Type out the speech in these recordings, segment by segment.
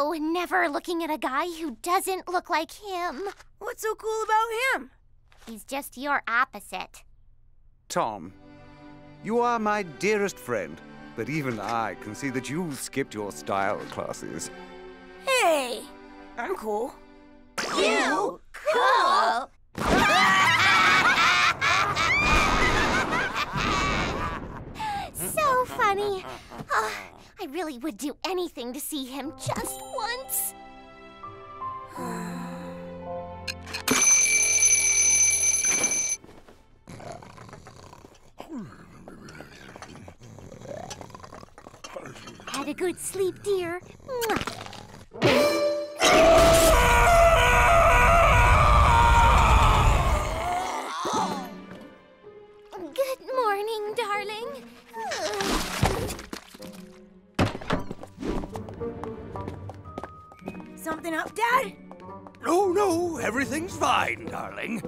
Oh, never looking at a guy who doesn't look like him. What's so cool about him? He's just your opposite. Tom, you are my dearest friend, but even I can see that you skipped your style classes. Hey, I'm cool. You? Cool? So funny. Oh, I really would do anything to see him just once. Had a good sleep, dear. Good morning, darling. Something up, Dad? No, no, everything's fine, darling.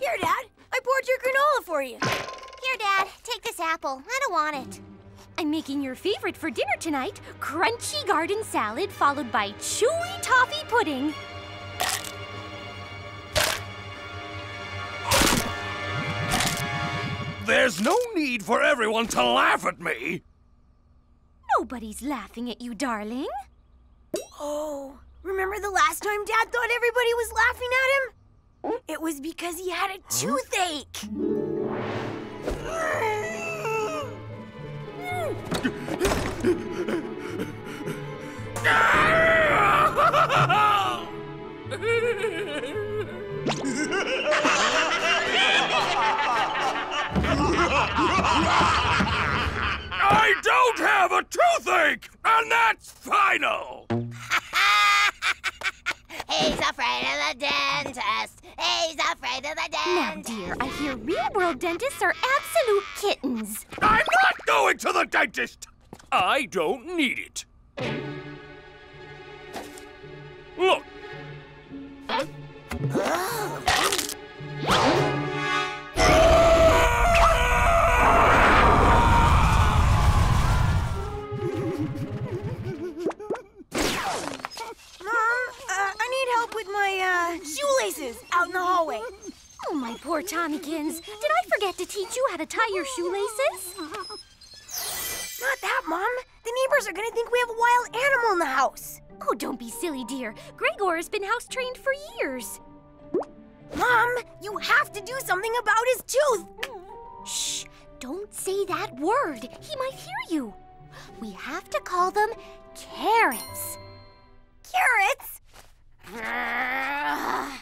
Here, Dad. I poured your granola for you. Here, Dad. Take this apple. I don't want it. I'm making your favorite for dinner tonight. Crunchy garden salad followed by chewy toffee pudding. There's no need for everyone to laugh at me. Nobody's laughing at you, darling. Oh, remember the last time Dad thought everybody was laughing at him? It was because he had a toothache. I don't have a toothache, and that's final. He's afraid of the dentist. He's afraid of the dentist. Now, dear, I hear real-world dentists are absolute kittens. I'm not going to the dentist. I don't need it. Look. My shoelaces out in the hallway. Oh, my poor Tommykins. Did I forget to teach you how to tie your shoelaces? Not that, Mom. The neighbors are going to think we have a wild animal in the house. Oh, don't be silly, dear. Gregor has been house trained for years. Mom, you have to do something about his tooth. Shh, don't say that word. He might hear you. We have to call them carrots. Carrots? Mom,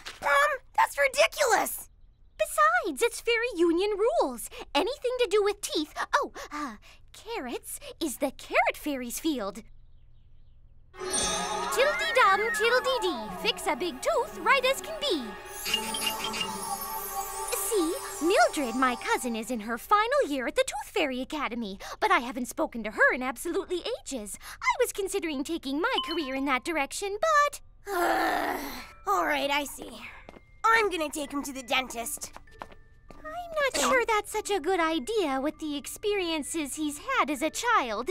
that's ridiculous! Besides, it's fairy union rules. Anything to do with teeth, carrots is the carrot fairy's field. Tiddle-dee-dum, tiddle-dee-dee, fix a big tooth right as can be. See, Mildred, my cousin, is in her final year at the Tooth Fairy Academy, but I haven't spoken to her in absolutely ages. I was considering taking my career in that direction, but... all right, I see. I'm gonna take him to the dentist. I'm not sure that's such a good idea with the experiences he's had as a child.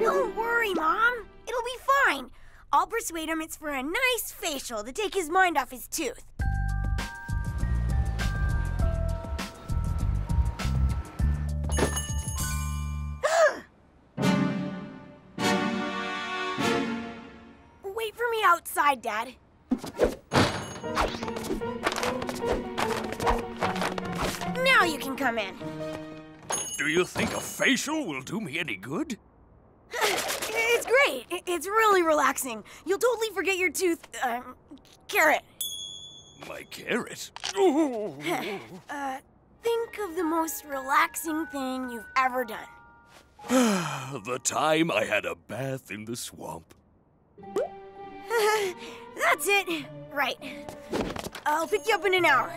Don't worry, Mom. It'll be fine. I'll persuade him it's for a nice facial to take his mind off his tooth. Wait for me outside, Dad. Now you can come in. Do you think a facial will do me any good? It's great. It's really relaxing. You'll totally forget your tooth... carrot. My carrot? Think of the most relaxing thing you've ever done. The time I had a bath in the swamp. That's it. Right. I'll pick you up in an hour.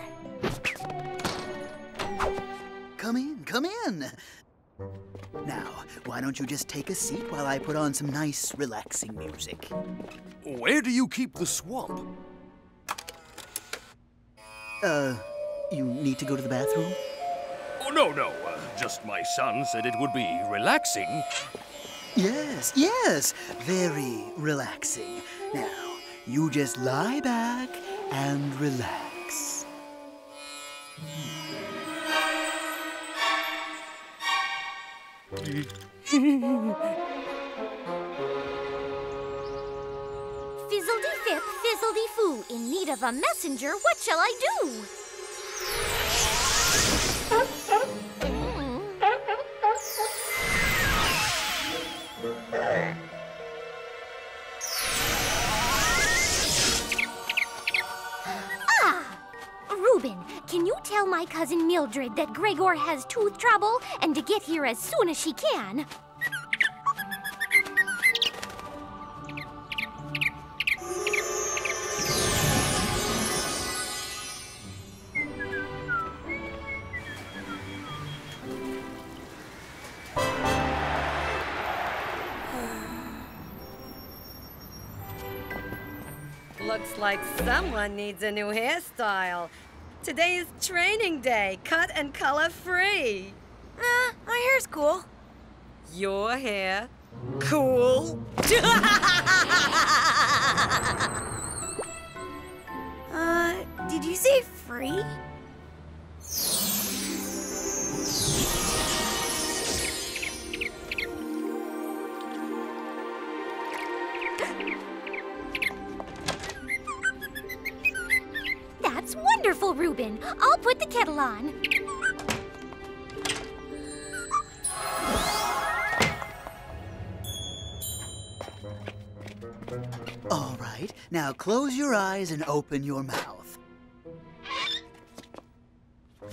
Come in, come in. Now, why don't you just take a seat while I put on some nice, relaxing music? Where do you keep the swamp? You need to go to the bathroom? Oh, no. Just my son said it would be relaxing. Yes. Very relaxing. Now, you just lie back and relax. Fizzledy-fip, fizzledy-foo. In need of a messenger, what shall I do? Reuben, can you tell my cousin Mildred that Gregor has tooth trouble and to get here as soon as she can? Looks like someone needs a new hairstyle. Today is training day, cut and color free. My hair's cool. Your hair? Cool? Did you say free? Wonderful, Reuben. I'll put the kettle on. All right. Now close your eyes and open your mouth.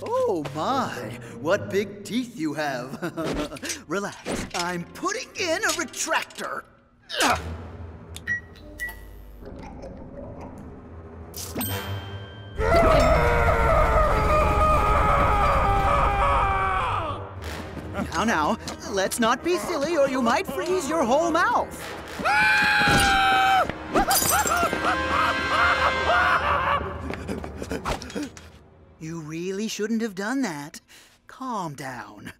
Oh, my. What big teeth you have. Relax. I'm putting in a retractor. Now, let's not be silly or you might freeze your whole mouth. You really shouldn't have done that. Calm down.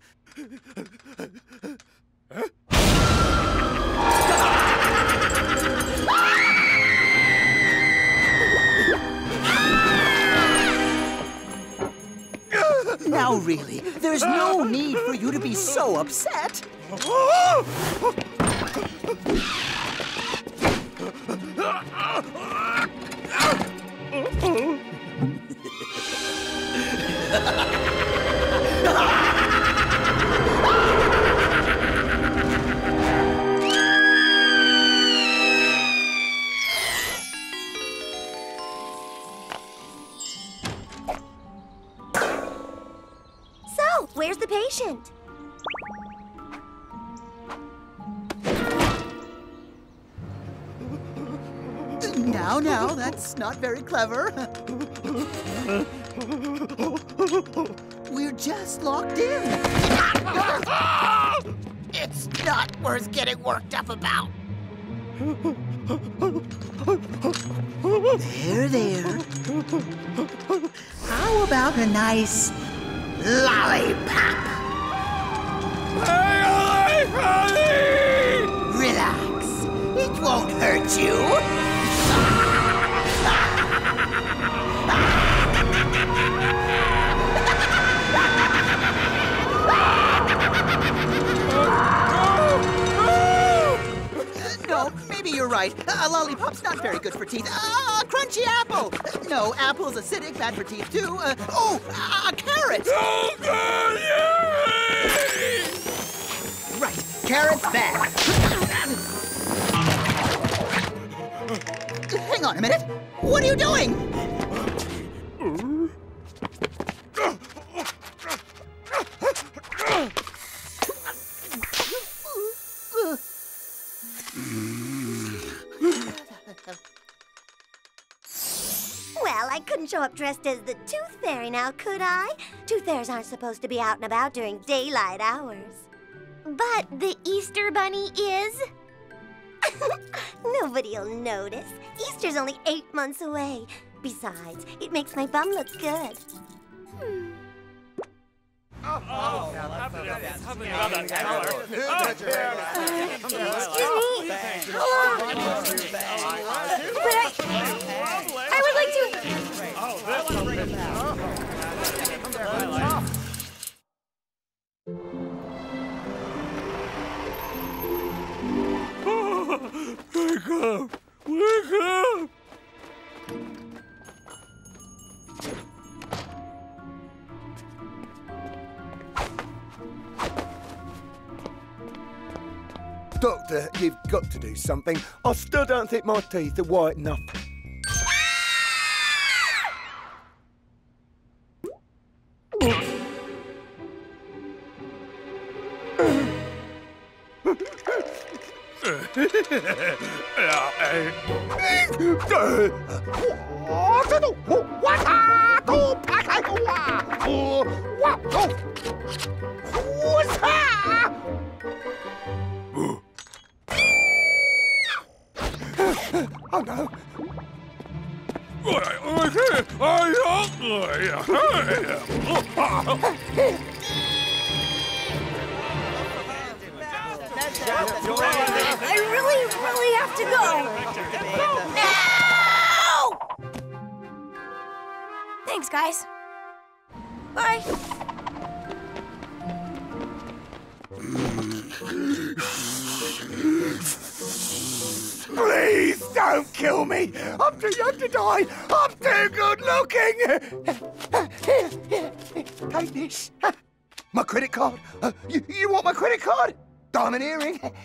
Now, really, there's no need for you to be so upset. Where's the patient? Now, that's not very clever. We're just locked in. It's not worth getting worked up about. There. How about a nice lollipop! Hey, Ollie, Ollie! Relax. It won't hurt you. No, maybe you're right. A lollipop's not very good for teeth. A crunchy apple! No, apple's acidic, bad for teeth too. A carrot! Right, carrot's bad. Hang on a minute. What are you doing? Show up dressed as the Tooth Fairy now, could I? Tooth Fairies aren't supposed to be out and about during daylight hours. But the Easter Bunny is... Nobody'll notice. Easter's only 8 months away. Besides, it makes my bum look good. Hmm. Excuse me. I would like to... Wake up! Wake up! Doctor, you've got to do something. I still don't think my teeth are white enough.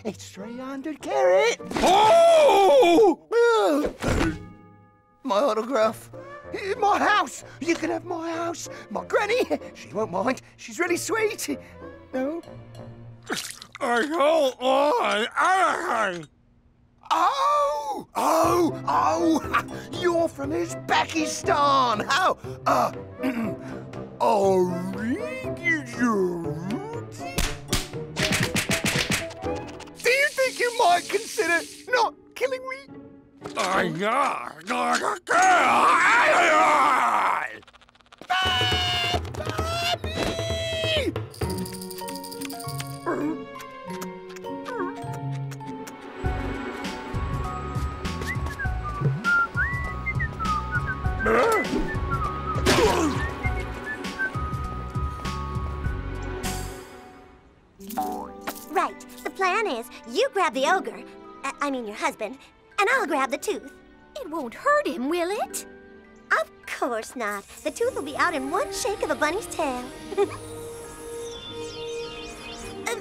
It's 300 carat. Oh! My autograph. My house. You can have my house. My granny. She won't mind. She's really sweet. No. I don't want. Oh! Oh! Oh! You're from Uzbekistan. How? You might consider not killing me. Right. The plan is you grab the ogre, I mean your husband, and I'll grab the tooth. It won't hurt him, will it? Of course not. The tooth will be out in one shake of a bunny's tail.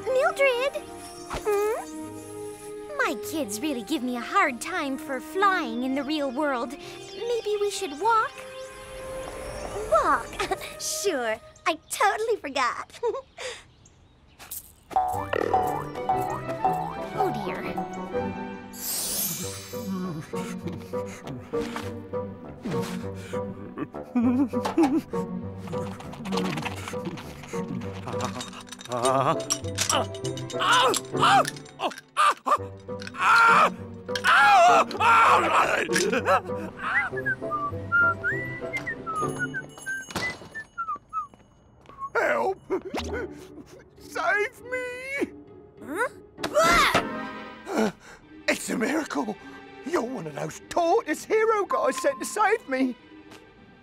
Mildred? Hmm? My kids really give me a hard time for flying in the real world. Maybe we should walk? Walk? Sure. I totally forgot. Oh dear. Help! Save me! Huh? It's a miracle. You're one of those tortoise hero guys sent to save me.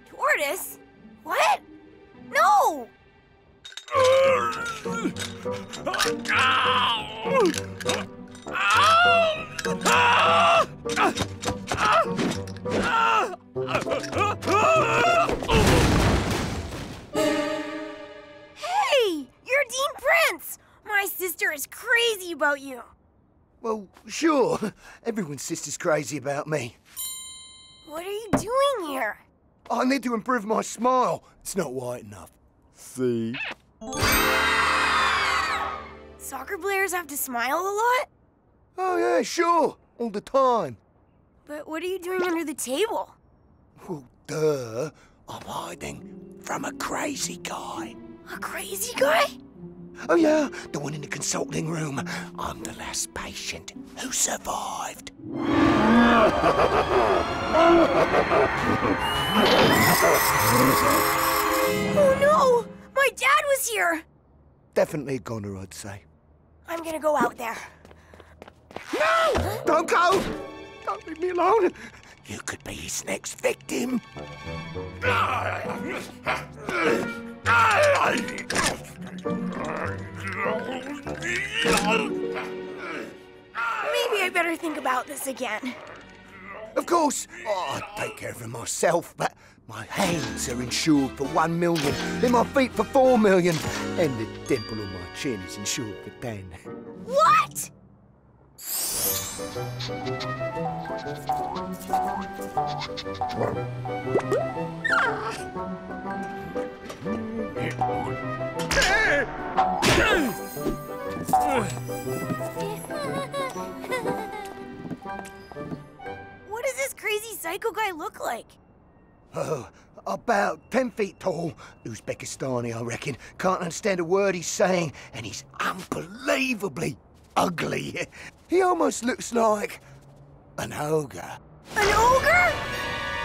Tortoise? What? No! Hey! You're Dean Prince! My sister is crazy about you. Well, sure. Everyone's sister's crazy about me. What are you doing here? I need to improve my smile. It's not white enough. See? Soccer players have to smile a lot? Oh, yeah, sure. All the time. But what are you doing under the table? Well, duh. I'm hiding from a crazy guy. A crazy guy? Oh yeah, the one in the consulting room. I'm the last patient who survived. Oh no! My dad was here! Definitely a goner, I'd say. I'm gonna go out there. No! Don't go! Don't leave me alone! You could be his next victim. Maybe I better think about this again. Of course, oh, I'd take care of him myself, but my hands are insured for 1 million, and my feet for 4 million, and the dimple on my chin is insured for 10. What? What does this crazy psycho guy look like? Oh, about 10 feet tall. Uzbekistani, I reckon. Can't understand a word he's saying, and he's unbelievably ugly. He almost looks like an ogre. An ogre?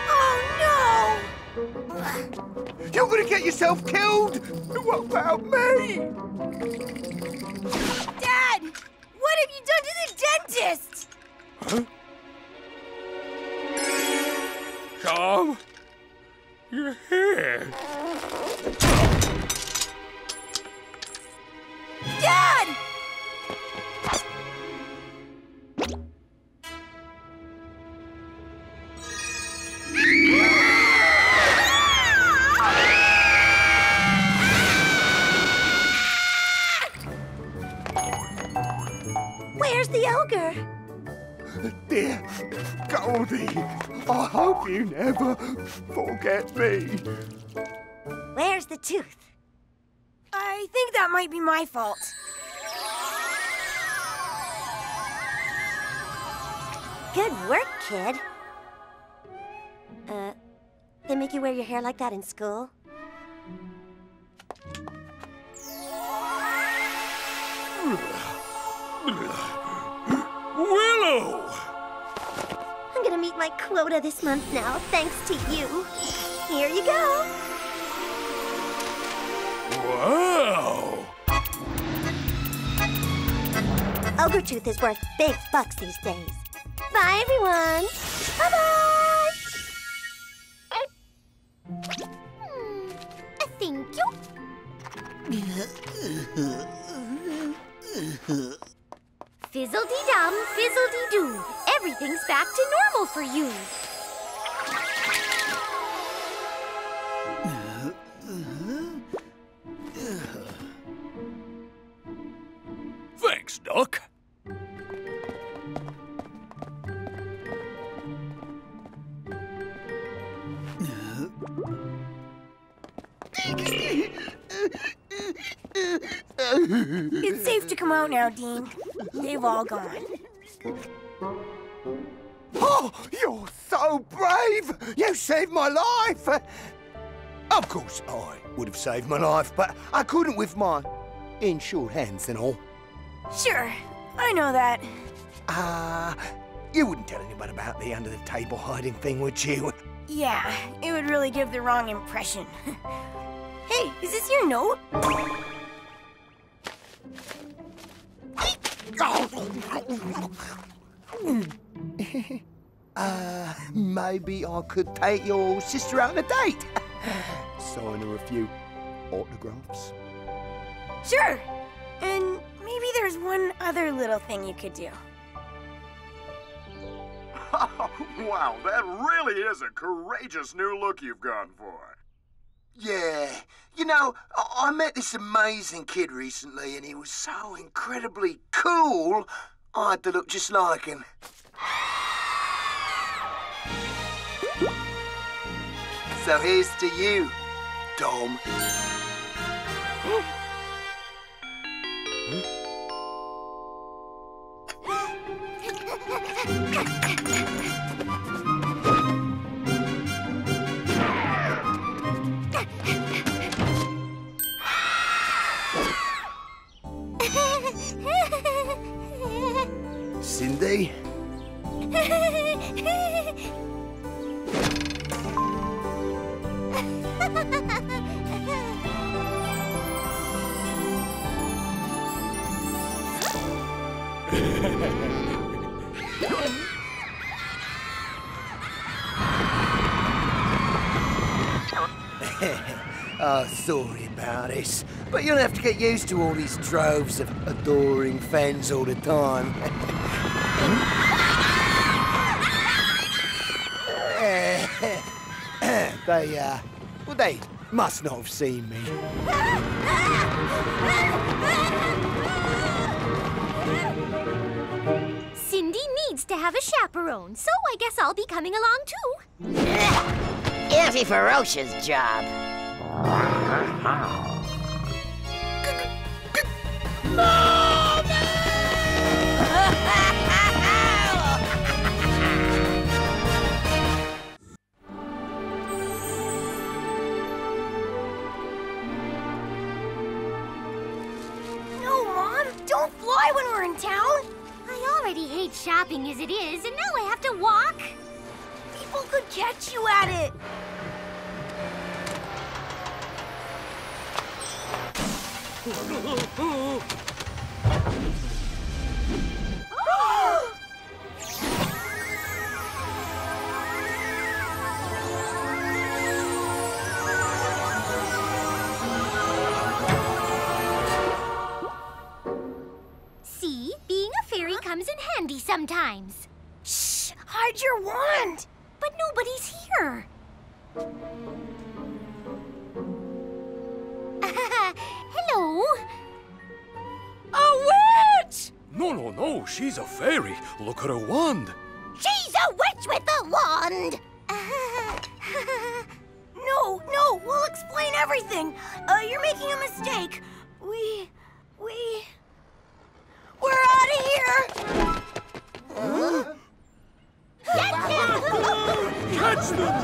Oh no! You're gonna get yourself killed! What about me? Dad! What have you done to the dentist? Huh? Tom? You're here. Dad! Where's the ogre? Dear Goldie, I hope you never forget me. Where's the tooth? I think that might be my fault. Good work, kid. They make you wear your hair like that in school? Willow! I'm gonna meet my quota this month now, thanks to you. Here you go. Wow! Ogre tooth is worth big bucks these days. Bye, everyone. Bye-bye. Thank you. Fizzle-dee-dum, fizzle-dee-doo. Everything's back to normal for you. Thanks, Doc. It's safe to come out now, Dean. They've all gone. Oh, you're so brave! You saved my life! Of course, I would have saved my life, but I couldn't with my insured hands and all. Sure, I know that. You wouldn't tell anybody about the under-the-table hiding thing, would you? Yeah, it would really give the wrong impression. Hey, is this your note? Maybe I could take your sister out on a date. Sign her a few autographs. Sure. And maybe there's one other little thing you could do. Oh, wow, that really is a courageous new look you've gone for. Yeah, you know, I met this amazing kid recently and he was so incredibly cool, I had to look just like him. So here's to you, Tom. Cindy. Oh, sorry about this, but you'll have to get used to all these droves of adoring fans all the time. They must not have seen me. Cindy needs to have a chaperone, so I guess I'll be coming along too. It'll be Ferocia's job. No, Mom, don't fly when we're in town. I already hate shopping as it is, and now I have to walk. People could catch you at it. Oh! See, being a fairy comes in handy sometimes. Shh! Hide your wand! But nobody's here. Hello? A witch! No, she's a fairy. Look at her wand. She's a witch with a wand! No, we'll explain everything. You're making a mistake. We're out of here! Huh? Catch them!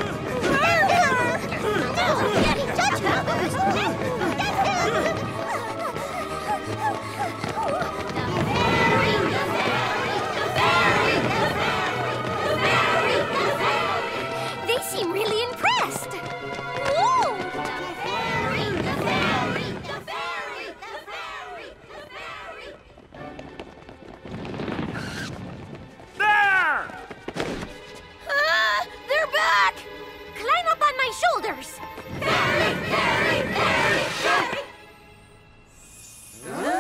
No, get him! Shoulders. Fairy, fairy, fairy, fairy. Huh?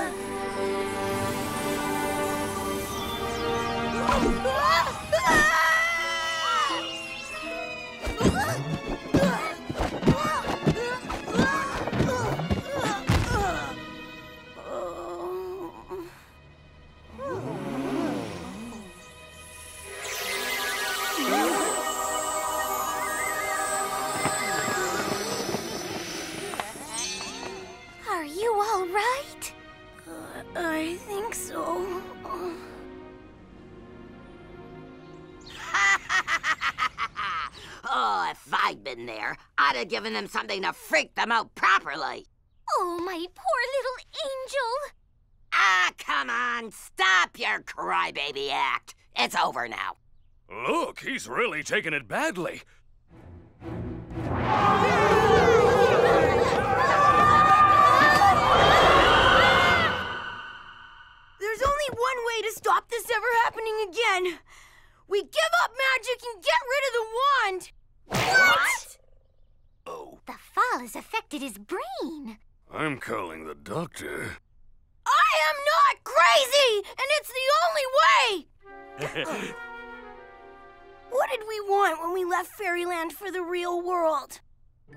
Giving them something to freak them out properly. Oh, my poor little angel. Ah, come on. Stop your crybaby act. It's over now. Look, he's really taking it badly. There's only one way to stop this ever happening again. We give up magic and get rid of the wand. What? The fall has affected his brain. I'm calling the doctor. I am not crazy, and it's the only way! What did we want when we left Fairyland for the real world?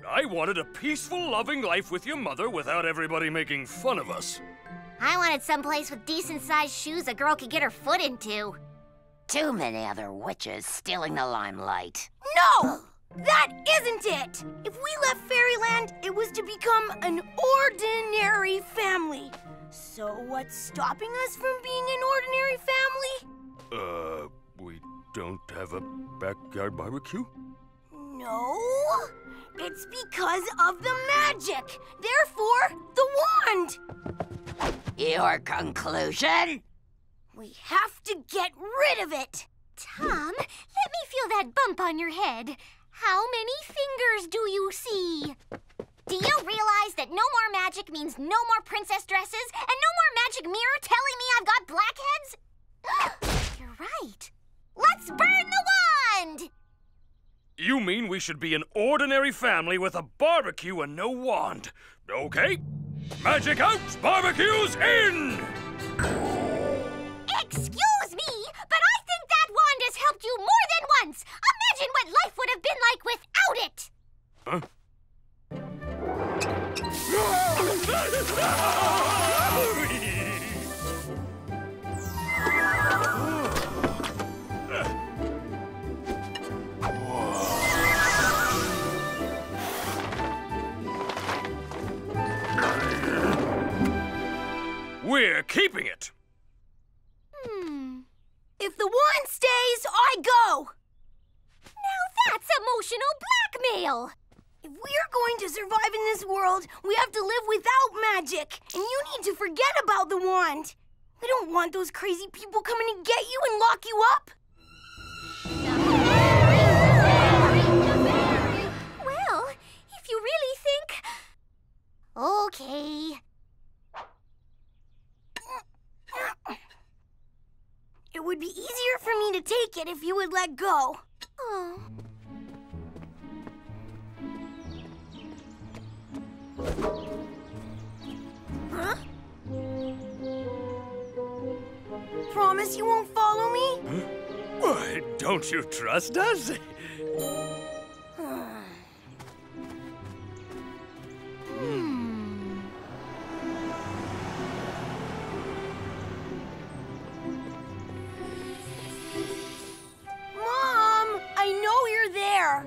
I wanted a peaceful, loving life with your mother without everybody making fun of us. I wanted someplace with decent-sized shoes a girl could get her foot into. Too many other witches stealing the limelight. No! That isn't it! If we left Fairyland, it was to become an ordinary family. So what's stopping us from being an ordinary family? We don't have a backyard barbecue? No, it's because of the magic. Therefore, the wand! Your conclusion? We have to get rid of it. Tom, let me feel that bump on your head. How many fingers do you see? Do you realize that no more magic means no more princess dresses and no more magic mirror telling me I've got blackheads? You're right. Let's burn the wand! You mean we should be an ordinary family with a barbecue and no wand? Okay. Magic out, barbecues in! Excuse me, but I think that wand has helped you more than once. Imagine what life would have been like without it. Huh? We're keeping it. If the wand stays, I go. Now that's emotional blackmail. If we're going to survive in this world, we have to live without magic. And you need to forget about the wand. We don't want those crazy people coming to get you and lock you up. Well, if you really think... Okay. It would be easier for me to take it if you would let go. Oh. Huh? Promise you won't follow me? Huh? Why, don't you trust us? Mom, I know you're there.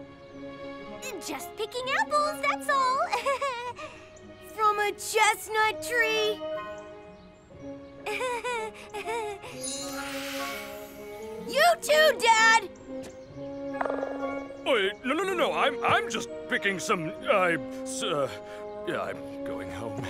Just picking apples, that's all. From a chestnut tree. You too, Dad. Oh, no! I'm just picking some. Yeah, I'm going home.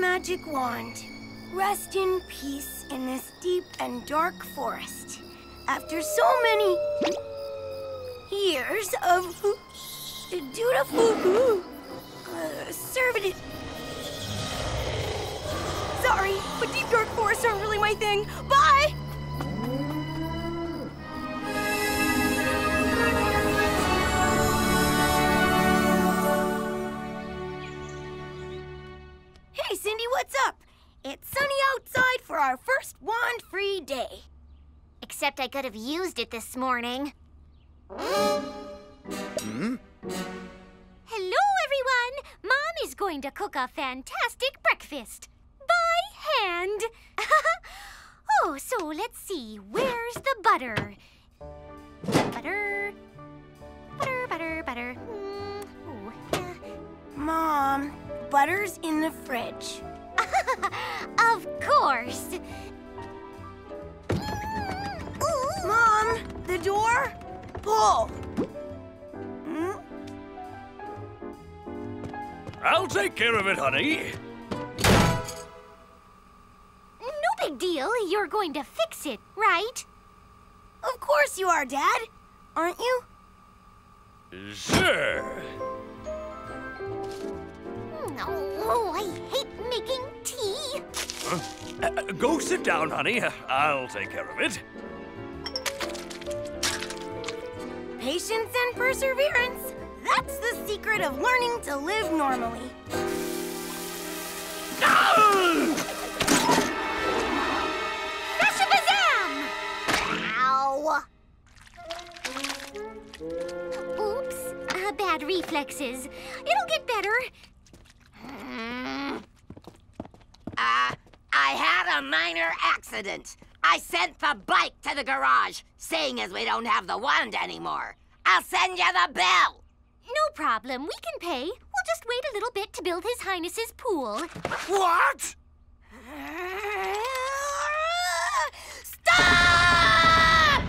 Magic wand, rest in peace in this deep and dark forest. After so many years of dutiful servitude. Sorry, but deep dark forests aren't really my thing. Bye! Cindy, what's up? It's sunny outside for our first wand-free day. Except I could have used it this morning. Hello, everyone. Mom is going to cook a fantastic breakfast. By hand. Oh, so let's see. Where's the butter? Butter. Oh, yeah. Mom. Butter's in the fridge. Of course. Mom, the door? Pull. I'll take care of it, honey. No big deal. You're going to fix it, right? Of course you are, Dad. Aren't you? Sure. Oh, I hate making tea. Huh? Go sit down, honey. I'll take care of it. Patience and perseverance. That's the secret of learning to live normally. Shazam! Ow! Oops. Bad reflexes. It'll get better. I had a minor accident. I sent the bike to the garage, seeing as we don't have the wand anymore. I'll send you the bill. No problem. We can pay. We'll just wait a little bit to build His Highness's pool. What? Stop!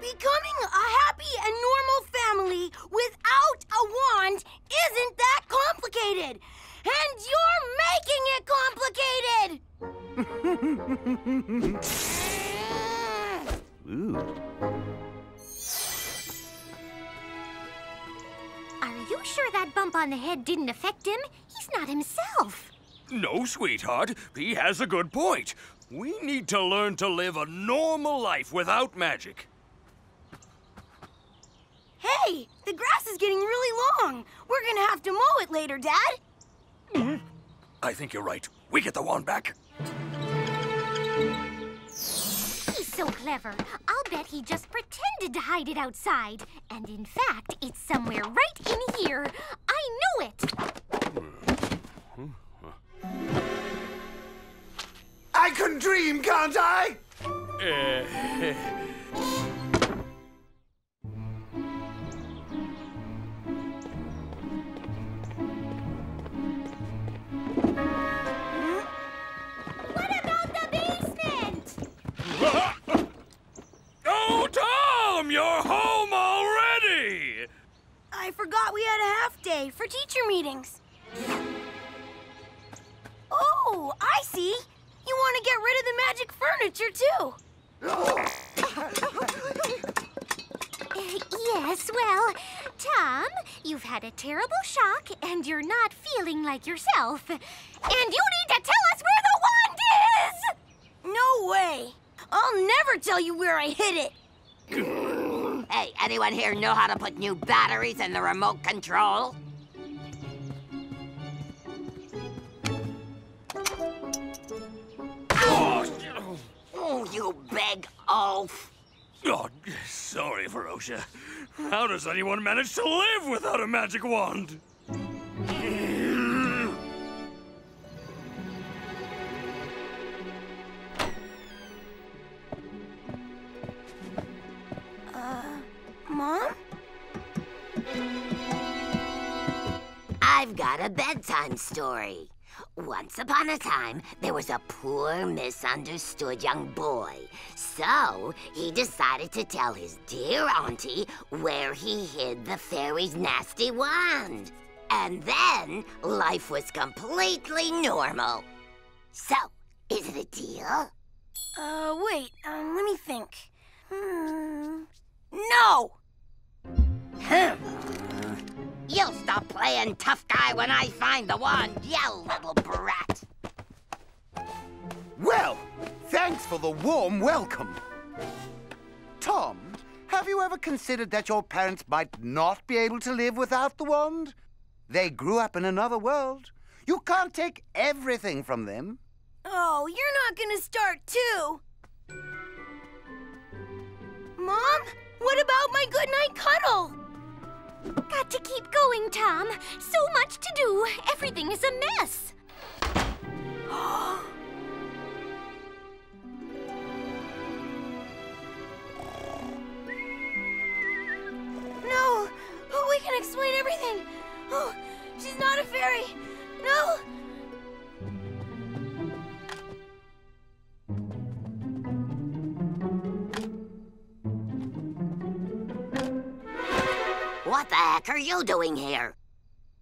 Becoming a happy and normal family without a wand isn't that complicated. And you're making it complicated! Ooh. Are you sure that bump on the head didn't affect him? He's not himself. No, sweetheart. He has a good point. We need to learn to live a normal life without magic. Hey, the grass is getting really long. We're gonna have to mow it later, Dad. Mm-hmm. I think you're right. We get the wand back. He's so clever. I'll bet he just pretended to hide it outside. And in fact, it's somewhere right in here. I knew it. I can dream, can't I? What about the basement? Oh, Tom, you're home already! I forgot we had a half day for teacher meetings. Oh, I see. You want to get rid of the magic furniture, too. Yes, well, Tom, you've had a terrible shock, and you're not feeling like yourself. And you need to tell us where the wand is! No way. I'll never tell you where I hid it. Hey, anyone here know how to put new batteries in the remote control? Oh, you big oaf. Oh, sorry, Ferocia. How does anyone manage to live without a magic wand? Mom? I've got a bedtime story. Once upon a time, there was a poor, misunderstood young boy. So he decided to tell his dear auntie where he hid the fairy's nasty wand. And then life was completely normal. So, is it a deal? Wait, let me think. No! You'll stop playing tough guy when I find the wand, you little brat. Well, thanks for the warm welcome. Tom, have you ever considered that your parents might not be able to live without the wand? They grew up in another world. You can't take everything from them. Oh, you're not gonna start too. Mom, what about my goodnight cuddle? Got to keep going, Tom. So much to do. Everything is a mess. No! Oh, we can explain everything. Oh, she's not a fairy. No! What the heck are you doing here?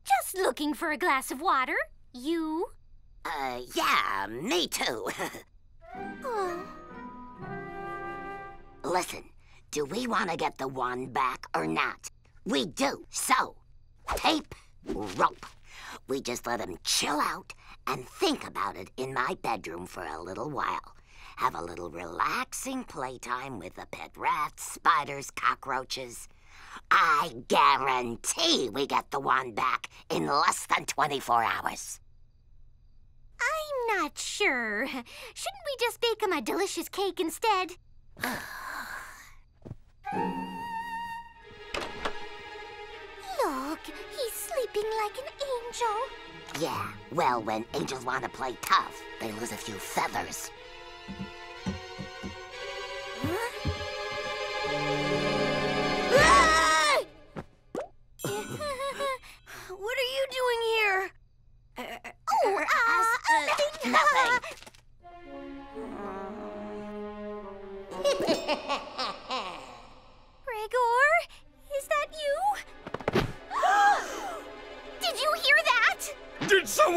Just looking for a glass of water. You? Yeah, me too. Oh. Listen, do we want to get the wand back or not? We do, so tape, rope. We just let him chill out and think about it in my bedroom for a little while. Have a little relaxing playtime with the pet rats, spiders, cockroaches. I guarantee we get the wand back in less than 24 hours. I'm not sure. Shouldn't we just bake him a delicious cake instead? Look, he's sleeping like an angel. Yeah, well, when angels want to play tough, they lose a few feathers. Huh?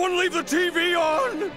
Someone leave the TV on!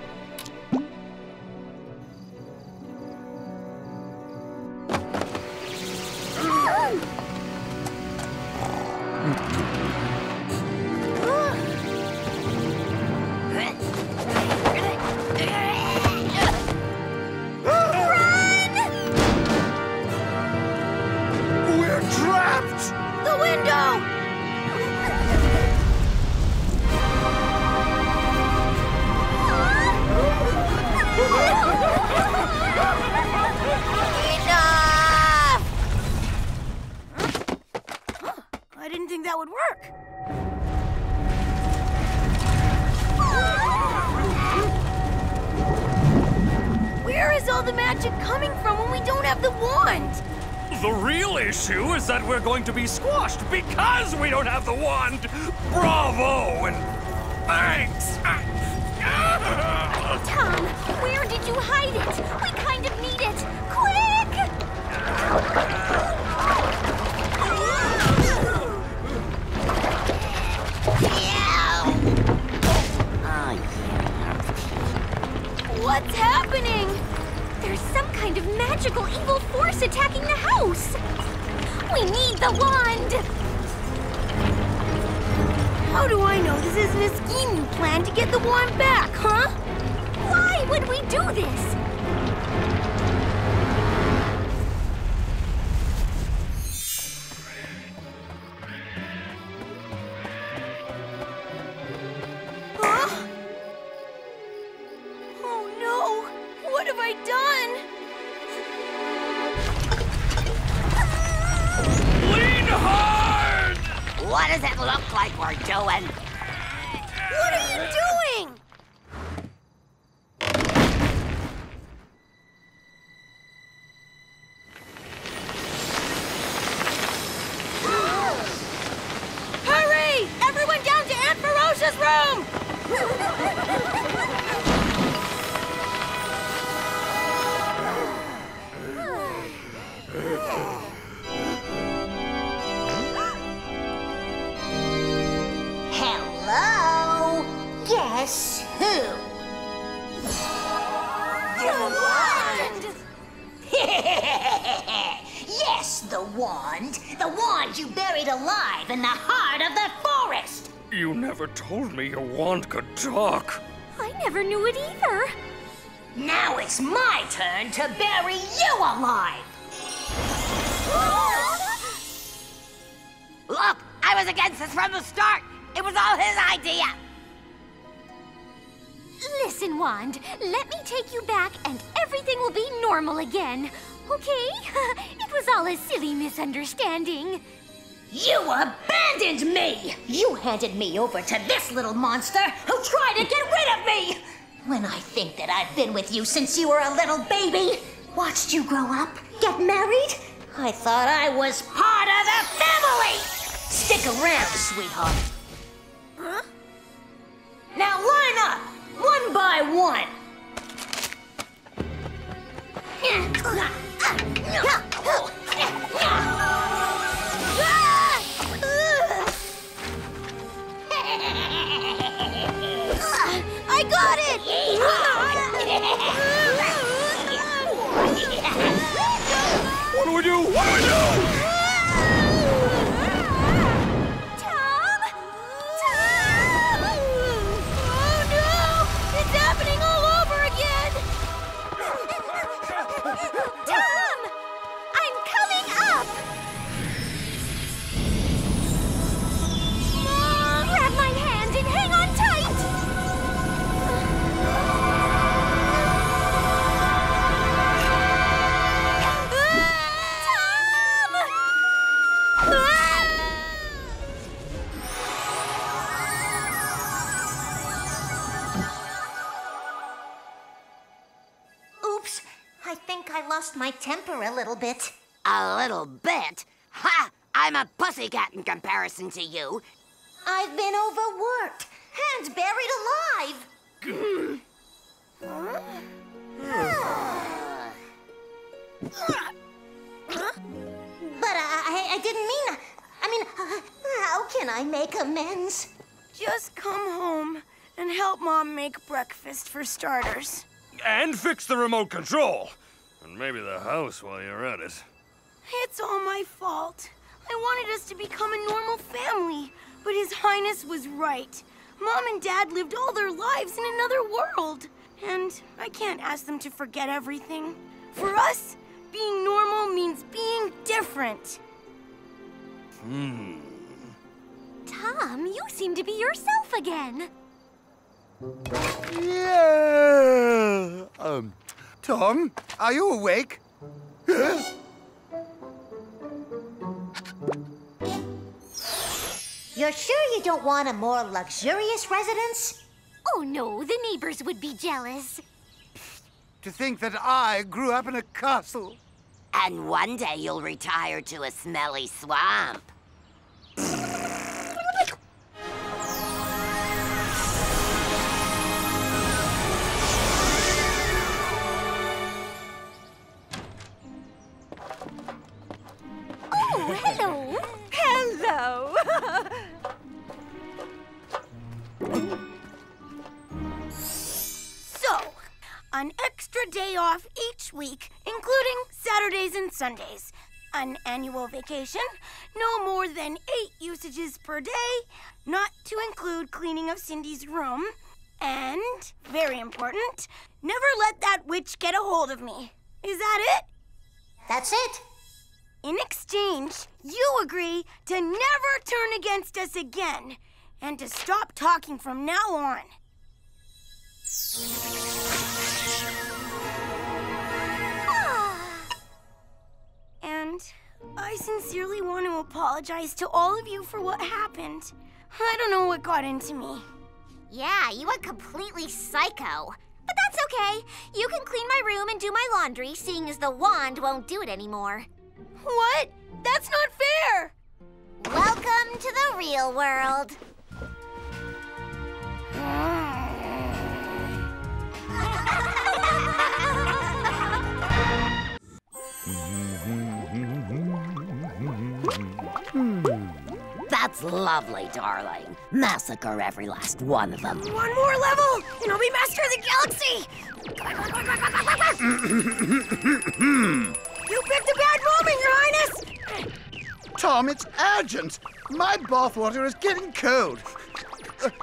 That we're going to be squashed because we don't have the wand. Bravo and thanks. Tom, where did you hide it? We kind of need it. Quick! What's happening? There's some kind of magical evil force attacking the house. We need the wand! How do I know this isn't a scheme you planned to get the wand back, huh? Why would we do this? Huh? Oh no! What have I done? What does it look like we're doing? What are you doing? Hurry! Everyone down to Aunt Ferocia's room! You buried alive in the heart of the forest! You never told me your wand could talk. I never knew it either. Now it's my turn to bury you alive! Look, I was against this from the start! It was all his idea! Listen, Wand, let me take you back and everything will be normal again. Okay, it was all a silly misunderstanding. You abandoned me! You handed me over to this little monster who tried to get rid of me! When I think that I've been with you since you were a little baby, watched you grow up, get married, I thought I was part of the family! Stick around, sweetheart. Huh? Now line up, one by one. I got it! What do we do? What do we do? Tom! Tom! Oh no! It's happening all over again! Tom! I'm coming up! Mom! Grab my hand and hang on tight! My temper a little bit. A little bit? Ha! I'm a pussycat in comparison to you. I've been overworked and buried alive. But I didn't mean... I mean, how can I make amends? Just come home. and help Mom make breakfast for starters. And fix the remote control. And maybe the house while you're at it. It's all my fault. I wanted us to become a normal family, but His Highness was right. Mom and Dad lived all their lives in another world. And I can't ask them to forget everything. For us, being normal means being different. Tom, you seem to be yourself again. Yeah. Tom, are you awake? You're sure you don't want a more luxurious residence? Oh no, the neighbors would be jealous. To think that I grew up in a castle. And one day you'll retire to a smelly swamp. Oh, hello. Hello. An extra day off each week, including Saturdays and Sundays. An annual vacation, no more than 8 usages per day, not to include cleaning of Cindy's room. And, very important, never let that witch get a hold of me. Is that it? That's it. In exchange, you agree to never turn against us again and to stop talking from now on. And I sincerely want to apologize to all of you for what happened. I don't know what got into me. Yeah, you went completely psycho. But that's okay. You can clean my room and do my laundry, seeing as the wand won't do it anymore. What? That's not fair! Welcome to the real world. That's lovely, darling. Massacre every last one of them. One more level, and I'll be master of the galaxy! You picked a bad moment, Your Highness! Tom, it's urgent. My bathwater is getting cold.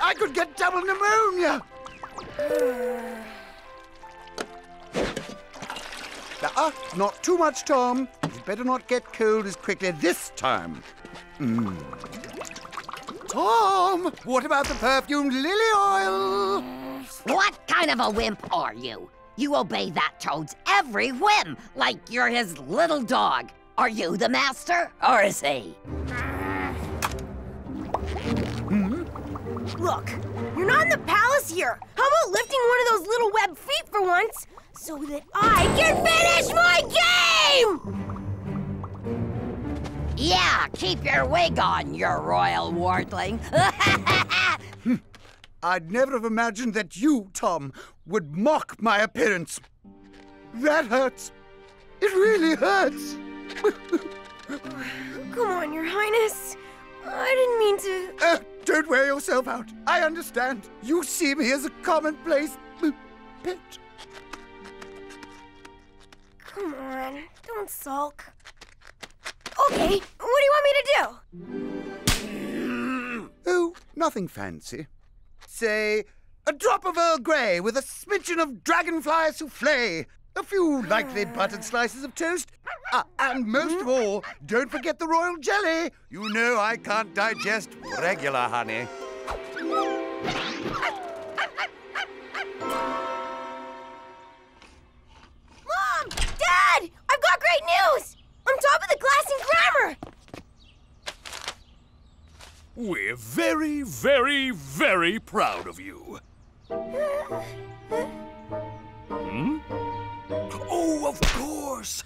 I could get double pneumonia. Not too much, Tom. You'd better not get cold as quickly this time. Tom, what about the perfumed lily oil? What kind of a wimp are you? You obey that toad's every whim, like you're his little dog. Are you the master, or is he? Look, you're not in the palace here. How about lifting one of those little web feet for once, so that I can finish my game? Yeah, keep your wig on, your royal wardling. I'd never have imagined that you, Tom, would mock my appearance. That hurts. It really hurts. Come on, Your Highness. I didn't mean to... Don't wear yourself out. I understand. You see me as a commonplace pet. Come on, don't sulk. Okay, what do you want me to do? Oh, nothing fancy. Say, a drop of Earl Grey with a smidgen of dragonfly soufflé, a few lightly buttered slices of toast, and most of all, don't forget the royal jelly. You know I can't digest regular honey. Mom! Dad! I've got great news! I'm top of the class in grammar! We're very, very, very proud of you. Oh, of course.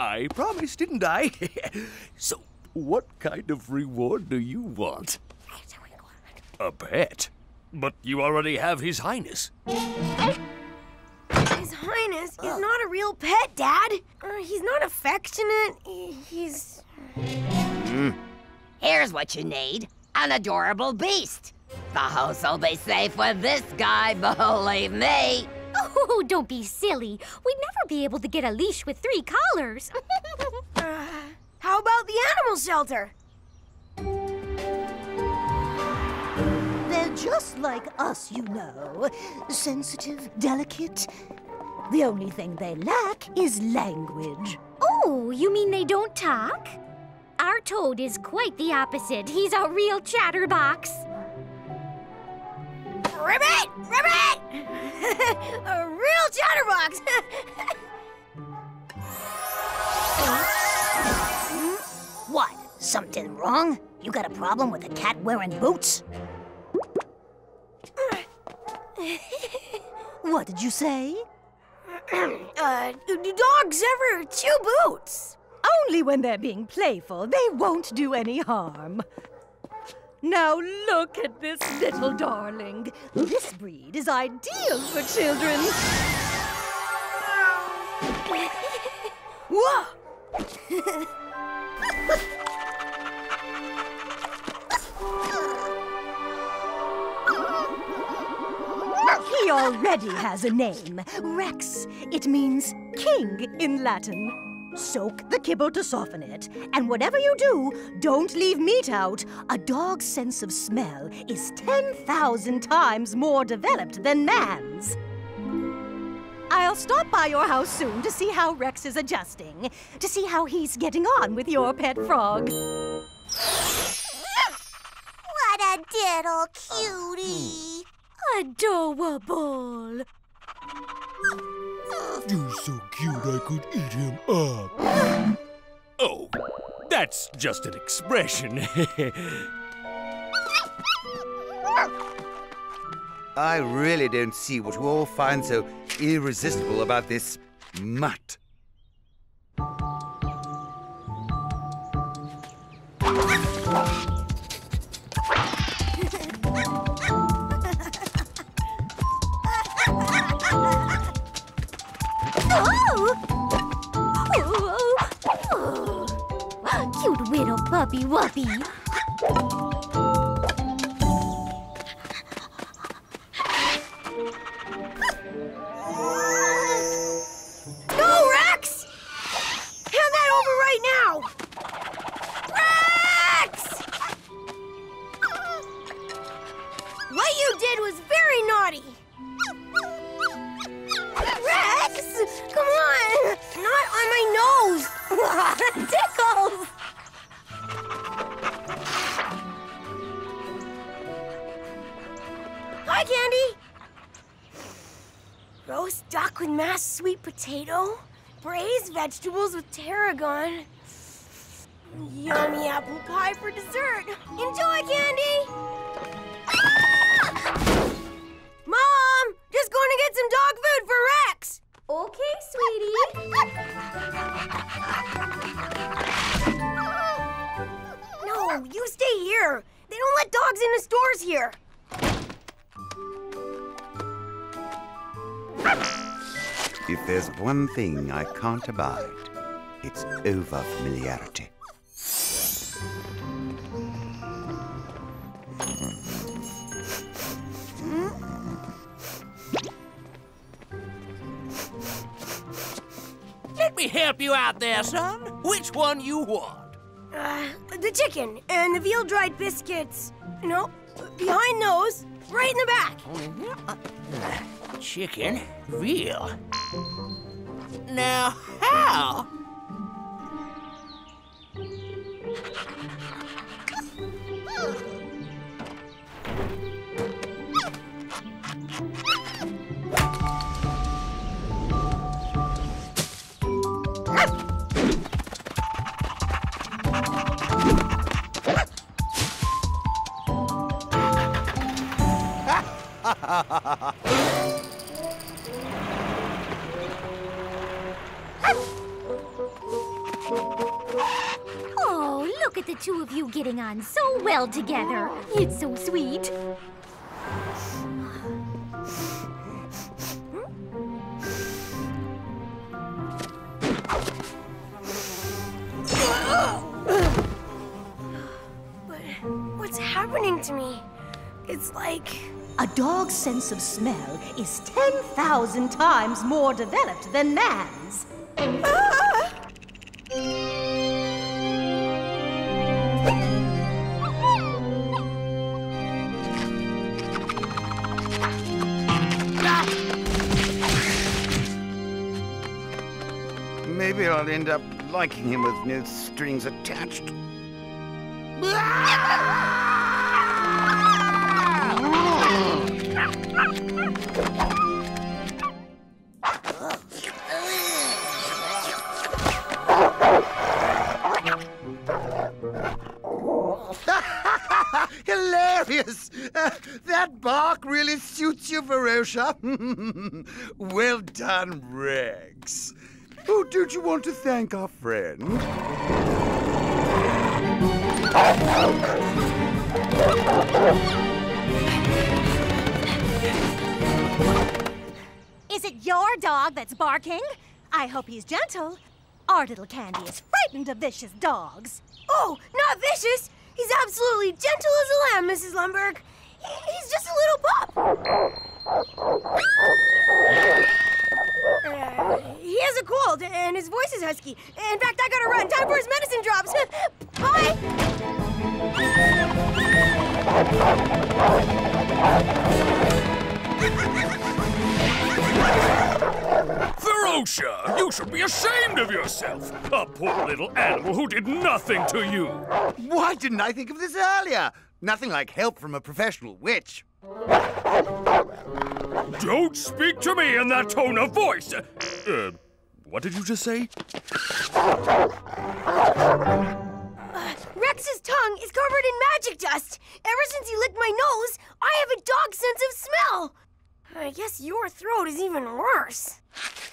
I promised, didn't I? So, what kind of reward do you want? A pet? But you already have His Highness. His Highness is not a real pet, Dad. He's not affectionate. He's... Here's what you need. An adorable beast. the house will be safe with this guy, believe me. Oh, don't be silly. We'd never be able to get a leash with 3 collars. How about the animal shelter? They're just like us, you know. Sensitive, delicate. The only thing they lack is language. Oh, you mean they don't talk? Our toad is quite the opposite. He's a real chatterbox. Ribbit! Ribbit! A real chatterbox! What? Something wrong? You got a problem with a cat wearing boots? What did you say? Do dogs ever chew boots? Only when they're being playful. They won't do any harm. Now look at this little darling. This breed is ideal for children. Whoa! He already has a name. Rex. It means king in Latin. Soak the kibble to soften it. And whatever you do, don't leave meat out. A dog's sense of smell is 10,000 times more developed than man's. I'll stop by your house soon to see how Rex is adjusting, to see how he's getting on with your pet frog. What a diddle cutie. Adorable. You're so cute, I could eat him up. Oh, that's just an expression. I really don't see what you all find so irresistible about this mutt. Cute little puppy wuppy. Go, Rex! Hand that over right now! Rex! What you did was very naughty. Rex! Come on! Not on my nose! It tickles! Hi, Candy! Roast duck with mashed sweet potato. Braised vegetables with tarragon. Yummy apple pie for dessert. Enjoy, Candy! Ah! Mom! Just going to get some dog food for Rex! Okay, sweetie. No, you stay here. They don't let dogs into stores here. If there's one thing I can't abide, it's over-familiarity. Let me help you out there, son. Which one you want? The chicken and the veal dried biscuits. No, behind those, right in the back. Chicken, veal. Now how? Oh, look at the two of you getting on so well together. It's so sweet. But what's happening to me? It's like... A dog's sense of smell is 10,000 times more developed than man's. Ah! Maybe I'll end up liking him with no strings attached. Hilarious! That bark really suits you, Ferocia. Well done, Rex. Oh, don't you want to thank our friend? Is it your dog that's barking? I hope he's gentle. Our little Candy is frightened of vicious dogs. Oh, not vicious. He's absolutely gentle as a lamb, Mrs. Lumberg. He's just a little pup. He has a cold, and his voice is husky. In fact, I gotta run. Time for his medicine drops. Bye. Ferocia, you should be ashamed of yourself. A poor little animal who did nothing to you. Why didn't I think of this earlier? Nothing like help from a professional witch. Don't speak to me in that tone of voice. What did you just say? Rex's tongue is covered in magic dust. Ever since he licked my nose, I have a dog sense of smell. I guess your throat is even worse.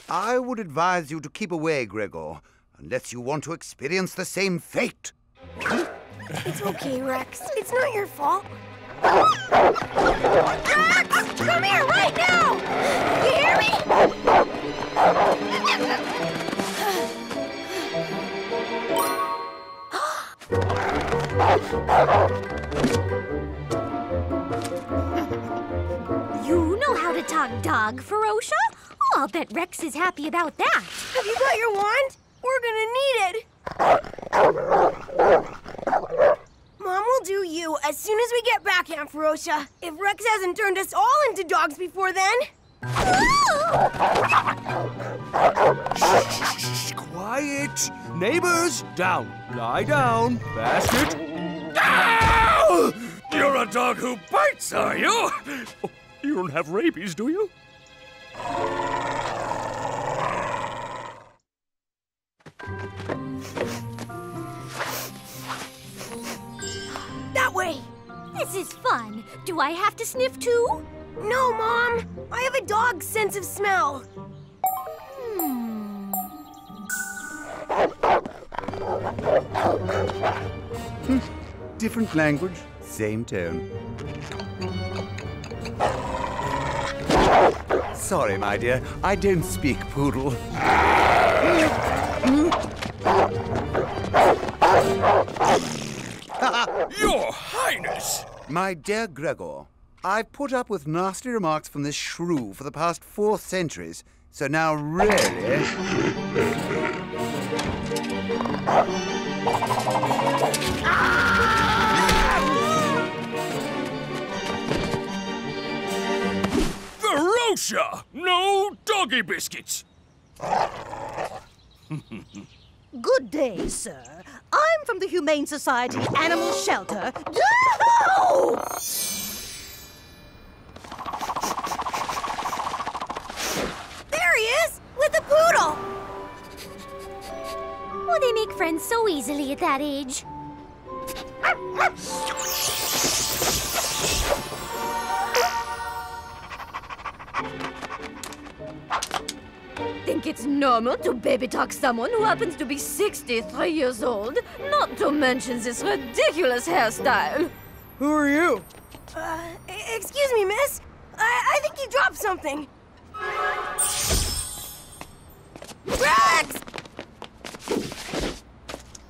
I would advise you to keep away, Gregor, unless you want to experience the same fate. It's okay, Rex. It's not your fault. Rex! Come here right now! You hear me? You know how to talk dog, Ferocia? Oh, I'll bet Rex is happy about that. Have you got your wand? We're gonna need it. Mom will do you as soon as we get back, Aunt Ferocia. If Rex hasn't turned us all into dogs before then. Shh, shh, shh, shh, quiet. Neighbors, down. Lie down. Basket. Ow! You're a dog who bites, are you? Oh. You don't have rabies, do you? That way! This is fun. Do I have to sniff too? No, Mom. I have a dog's sense of smell. Different language, same tone. Sorry, my dear. I don't speak poodle. Your Highness! My dear Gregor, I've put up with nasty remarks from this shrew for the past 4 centuries, so now really... Ferocia! No doggy biscuits! Good day, sir. I'm from the Humane Society Animal Shelter. No! There he is! With a poodle! Well, they make friends so easily at that age. Think it's normal to baby talk someone who happens to be 63 years old, not to mention this ridiculous hairstyle. Who are you? Excuse me, miss. I think you dropped something. Rex!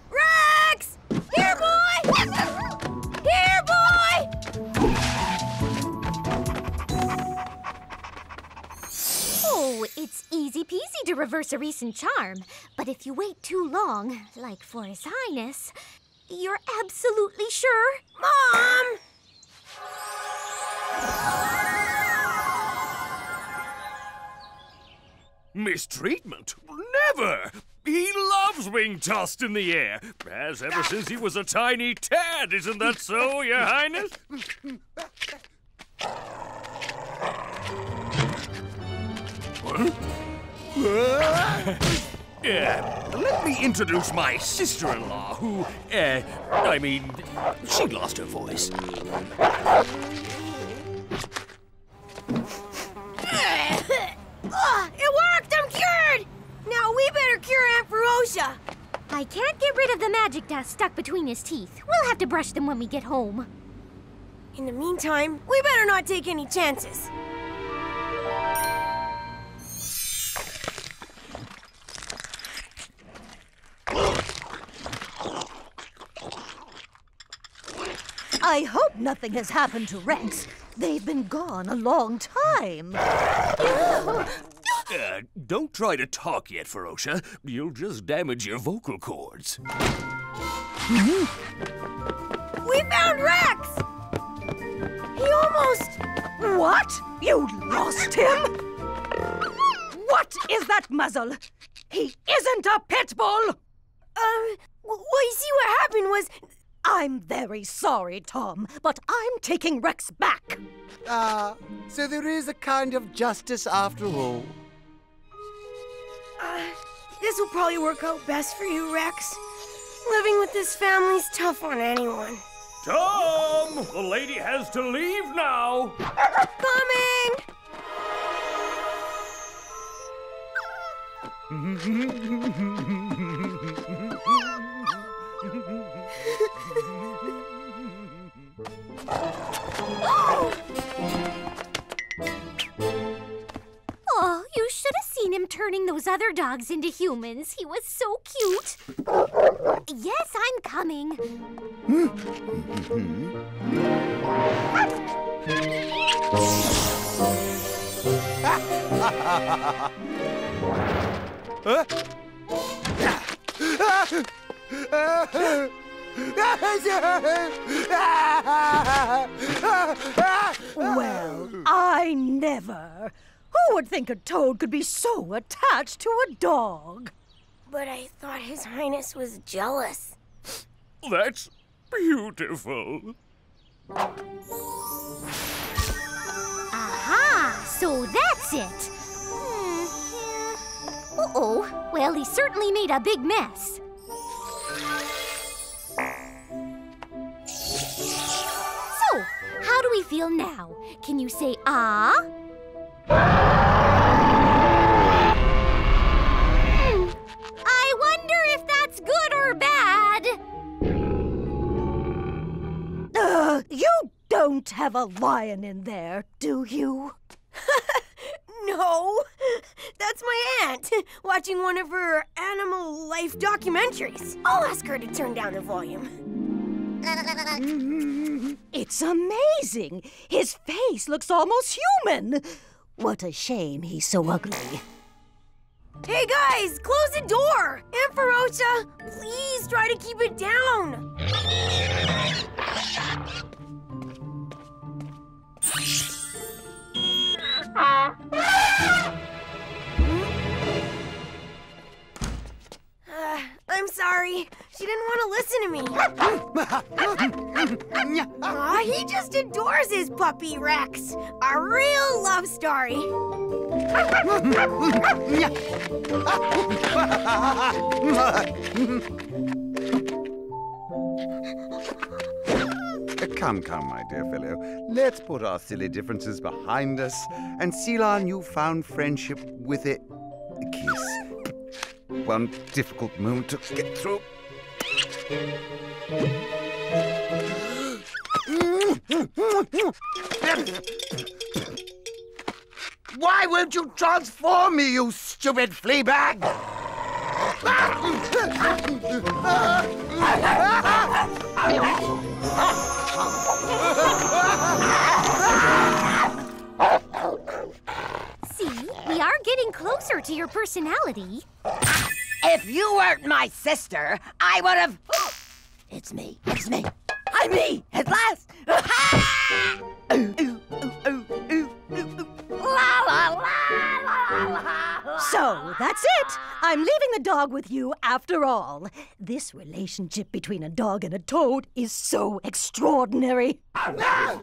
Rex! Here, boy! Here, boy! be easy to reverse a recent charm, but if you wait too long, like for His Highness, you're absolutely sure. Mom! Mistreatment? Never! He loves being tossed in the air, as ever since he was a tiny tad. Isn't that so, Your Highness? Let me introduce my sister-in-law, who, I mean, she lost her voice. It worked! I'm cured! Now we better cure Aunt Ferocia. I can't get rid of the magic dust stuck between his teeth. We'll have to brush them when we get home. In the meantime, we better not take any chances. I hope nothing has happened to Rex. They've been gone a long time. Don't try to talk yet, Ferocia. You'll just damage your vocal cords. We found Rex! He almost... What? You lost him? What is that muzzle? He isn't a pit bull! Well, you see, what happened was... I'm very sorry, Tom, but I'm taking Rex back. So there is a kind of justice after all. This will probably work out best for you, Rex. Living with this family's tough on anyone. Tom! The lady has to leave now! Coming! Oh, you should have seen him turning those other dogs into humans. He was so cute. Yes, I'm coming. Well, I never. Who would think a toad could be so attached to a dog? But I thought His Highness was jealous. That's beautiful. Aha! So that's it. Uh-oh. Well, he certainly made a big mess. So, how do we feel now? Can you say, ah? I wonder if that's good or bad. You don't have a lion in there, do you? No, that's my aunt, watching one of her animal life documentaries. I'll ask her to turn down the volume. It's amazing. His face looks almost human. What a shame he's so ugly. Hey, guys, close the door. Aunt Ferocia, please try to keep it down. I'm sorry. She didn't want to listen to me. He just adores his puppy, Rex. A real love story. Come, my dear fellow. Let's put our silly differences behind us and seal our newfound friendship with a kiss. One difficult moment to get through. Why won't you transform me, you stupid flea bag? See, we are getting closer, to your personality. If you weren't my sister, I would have... It's me. It's me. I'm me at last. Ooh, ooh, ooh, ooh, ooh. La, la, la, la, la, la. So that's it. I'm leaving the dog with you after all. This relationship between a dog and a toad is so extraordinary. I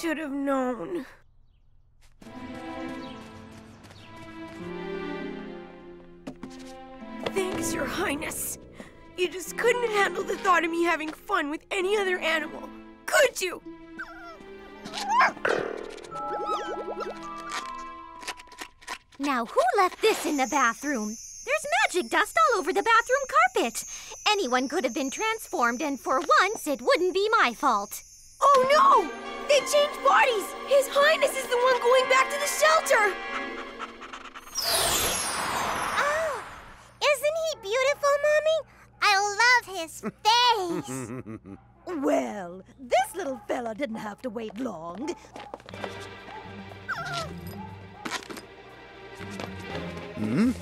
should have known. Thanks, Your Highness. You just couldn't handle the thought of me having fun with any other animal, could you? Now, who left this in the bathroom? There's magic dust all over the bathroom carpet. Anyone could have been transformed, and for once, it wouldn't be my fault. Oh, no! They changed bodies! His Highness is the one going back to the shelter! Oh, isn't he beautiful, Mommy? I love his face! Well, this little fella didn't have to wait long. Hmm?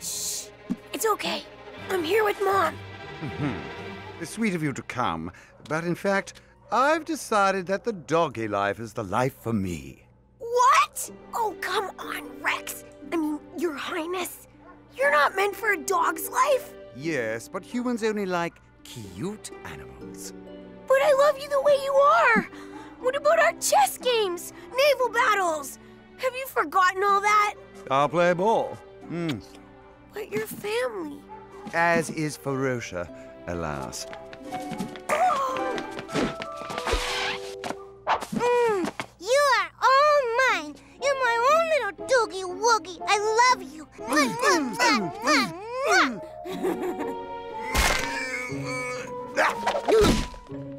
Shh! It's okay. I'm here with Mom. It's sweet of you to come, but in fact, I've decided that the doggy life is the life for me. What? Oh, come on, Rex. I mean, Your Highness. You're not meant for a dog's life. Yes, but humans only like cute animals. But I love you the way you are. What about our chess games, naval battles? Have you forgotten all that? I'll play ball. Mm. But your family. As is Ferocia, alas. You are all mine. You're my own little doogie woogie. I love you.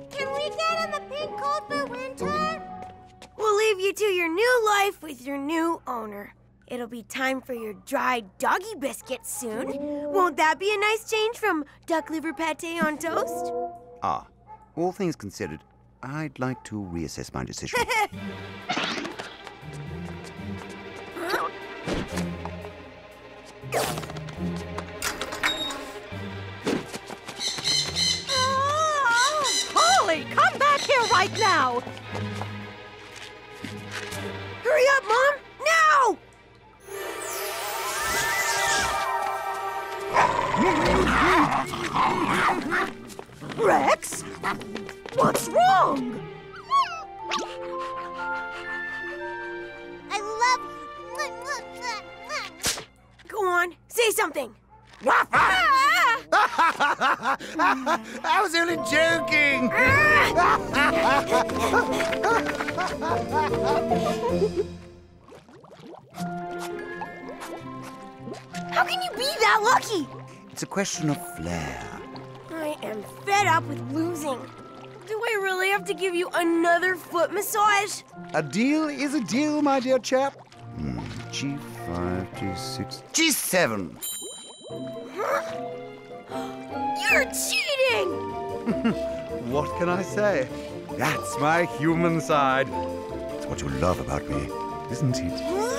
Can we get him a pink coat for winter? We'll leave you to your new life with your new owner. It'll be time for your dried doggy biscuits soon. Won't that be a nice change from duck liver pate on toast? Ah, all things considered, I'd like to reassess my decision. Huh? Holly, come back here right now! Hurry up, Mom! Now! Rex, what's wrong? I love you. Go on, say something. I was only joking. How can you be that lucky? It's a question of flair. I am fed up with losing. Do I really have to give you another foot massage? A deal is a deal, my dear chap. G5, G6, G7. Huh? You're cheating! What can I say? That's my human side. It's what you love about me, isn't it?